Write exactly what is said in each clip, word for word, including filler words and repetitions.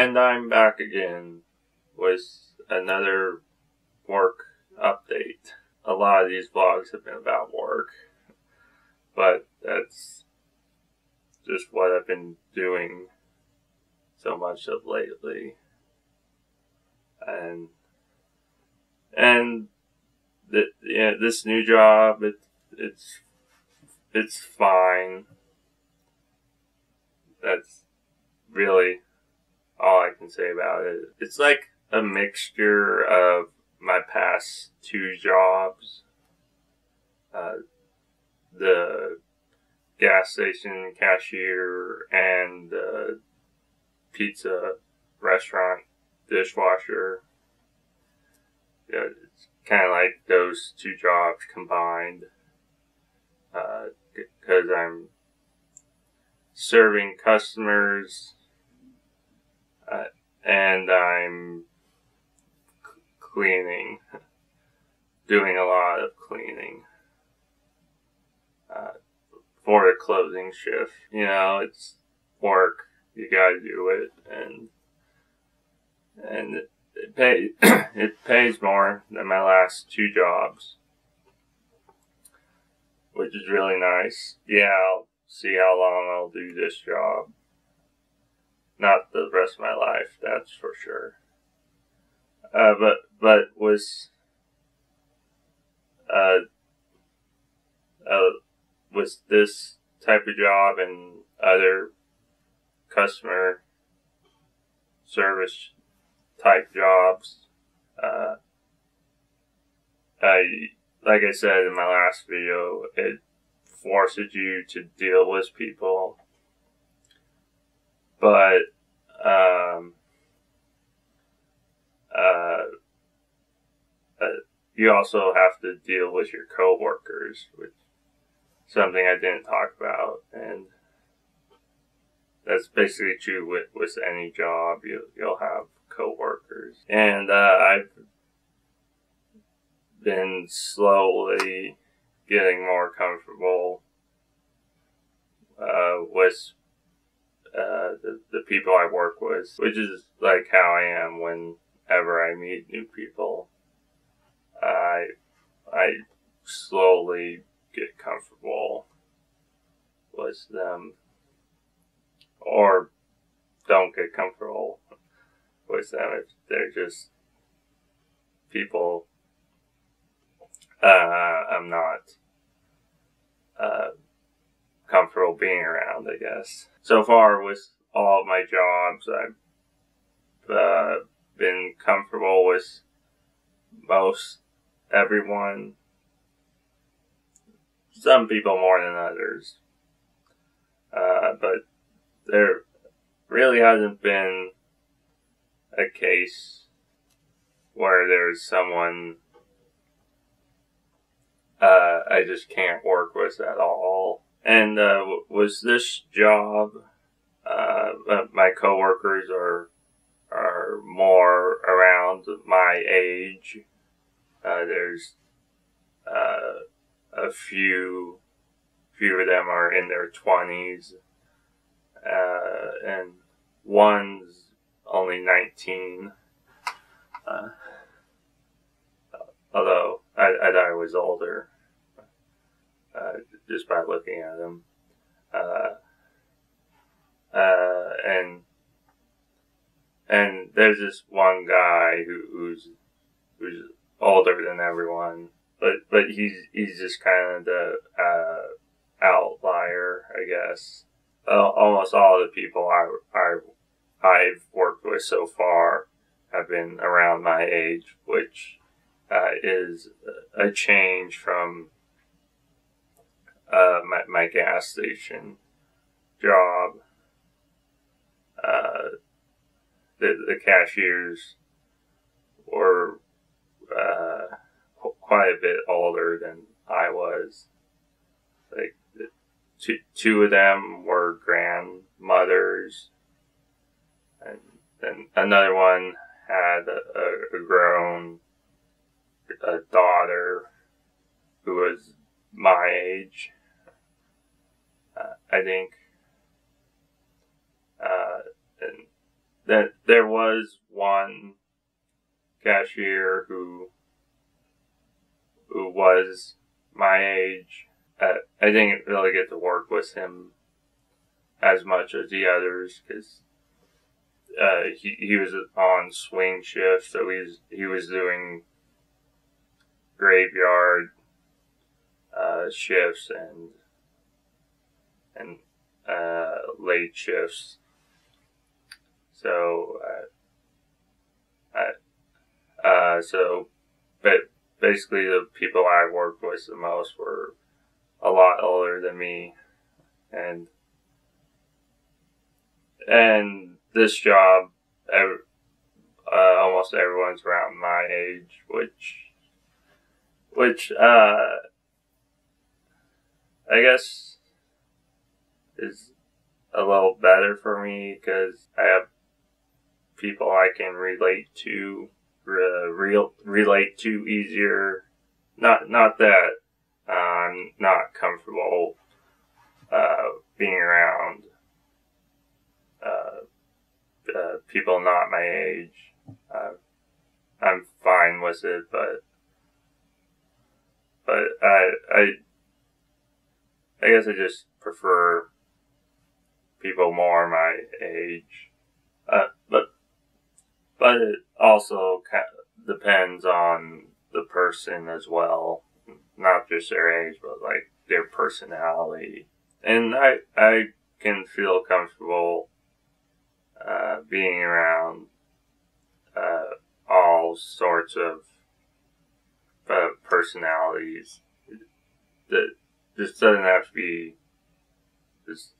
And I'm back again with another work update. A lot of these vlogs have been about work, but that's just what I've been doing so much of lately. And and the, yeah, this new job, it, it's it's fine. That's really all I can say about it. It's like a mixture of my past two jobs. Uh, the gas station cashier and the pizza restaurant dishwasher. You know, it's kind of like those two jobs combined. Uh, because I'm serving customers, Uh, and I'm cleaning, doing a lot of cleaning uh, for a closing shift. You know, it's work. You gotta do it, and and it, it pays. It pays more than my last two jobs, which is really nice. Yeah, I'll see how long I'll do this job. Not the rest of my life, that's for sure. Uh, but but was uh, uh was this type of job and other customer service type jobs. Uh, I like I said in my last video, it forces you to deal with people. But, um, uh, uh, you also have to deal with your coworkers, which is something I didn't talk about. And that's basically true with, with any job. You, you'll have coworkers. And, uh, I've been slowly getting more comfortable, uh, with Uh, the, the people I work with, which is like how I am whenever I meet new people. I, I slowly get comfortable with them, or don't get comfortable with them if they're just people uh, I'm not uh, comfortable being around, I guess. So far with all of my jobs, I've uh, been comfortable with most everyone. Some people more than others. Uh, but there really hasn't been a case where there's someone uh, I just can't work with at all. And uh, was this job? Uh, my coworkers are are more around my age. Uh, there's uh, a few few of them are in their twenties, uh, and one's only nineteen. Uh, although I, I thought I was older. Uh, just by looking at them, uh, uh, and and there's this one guy who, who's who's older than everyone, but but he's he's just kind of the uh, outlier, I guess. Uh, almost all the people I I I've worked with so far have been around my age, which uh, is a change from Uh, my, my gas station job. Uh, the, the cashiers were uh, quite a bit older than I was. Like the two, two of them were grandmothers, and then another one had a, a grown a daughter who was my age. I think, uh, and that there was one cashier who who was my age. Uh, I didn't really get to work with him as much as the others because uh, he he was on swing shift, so he was he was doing graveyard uh, shifts and and uh, late shifts. So, uh, I, uh, so, but basically the people I worked with the most were a lot older than me, and and this job, every, uh, almost everyone's around my age, which, which, uh, I guess is a little better for me because I have people I can relate to, uh, real relate to easier. Not not that uh, I'm not comfortable uh, being around uh, uh, people not my age. Uh, I'm fine with it, but but I I I guess I just prefer people more my age, uh, but. But it also depends on the person as well, not just their age, but like their personality. And I I can feel comfortable uh, being around uh, all sorts of uh, personalities. That just doesn't have to be just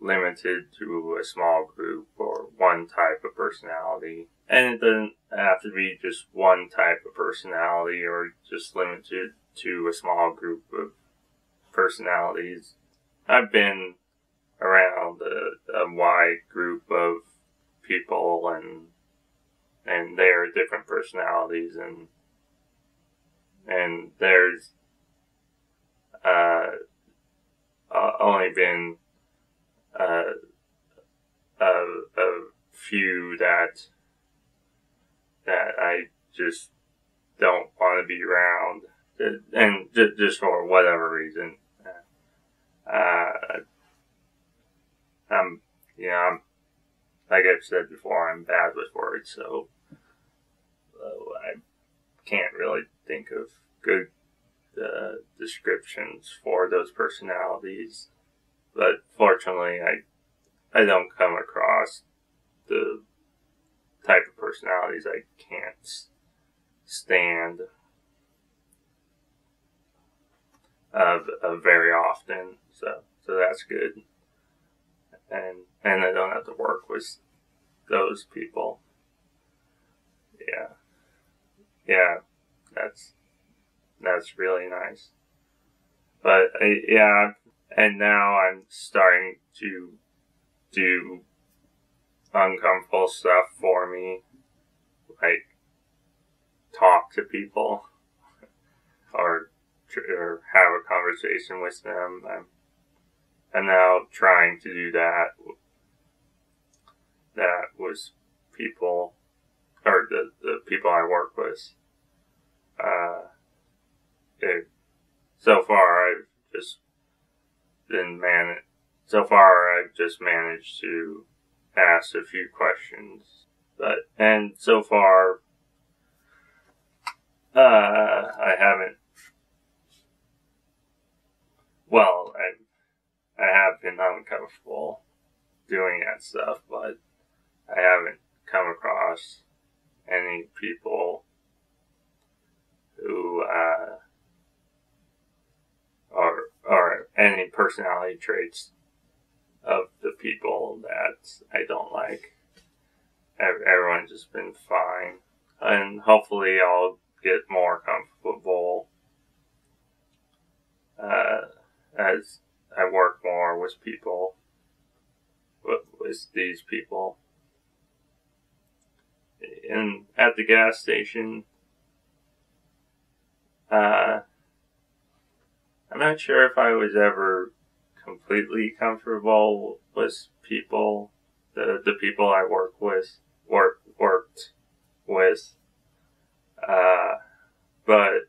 limited to a small group or one type of personality. And it doesn't have to be just one type of personality or just limited to a small group of personalities. I've been around a, a wide group of people and and their different personalities and and there's uh, uh only been uh, a, a few that that I just don't want to be around, and just for whatever reason, uh, I'm, you know, I'm, like I've said before, I'm bad with words, so uh, I can't really think of good uh, descriptions for those personalities, but fortunately, I, I don't come across the type of personalities I can't stand of, of very often, so so that's good, and and I don't have to work with those people. Yeah, yeah, that's that's really nice. But I, yeah, and now I'm starting to do uncomfortable stuff for me, like talk to people or, or have a conversation with them. I'm, I'm now trying to do that that with people or the, the people I work with. Uh, it, so far I've just been man. So far I've just managed to asked a few questions, but and so far uh I haven't well I I have been uncomfortable doing that stuff, but I haven't come across any people who uh or or any personality traits of the people that I don't like. Everyone's just been fine. And hopefully I'll get more comfortable uh, as I work more with people, with, with these people. And at the gas station, uh, I'm not sure if I was ever completely comfortable with people, the the people I work with. work worked with, uh, but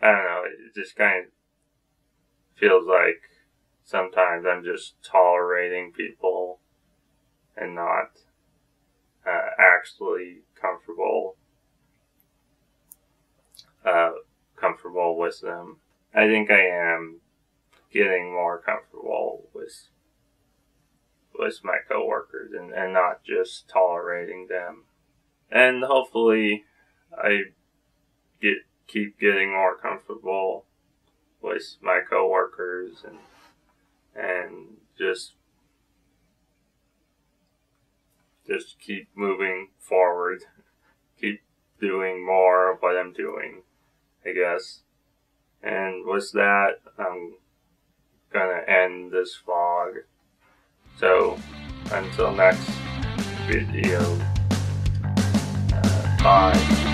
I don't know. It just kind of feels like sometimes I'm just tolerating people and not uh, actually comfortable uh, comfortable with them. I think I am getting more comfortable with with my coworkers and, and not just tolerating them. And hopefully I get keep getting more comfortable with my coworkers and and just just keep moving forward. Keep doing more of what I'm doing, I guess. And with that, I'm gonna end this vlog. So, until next video, uh, bye.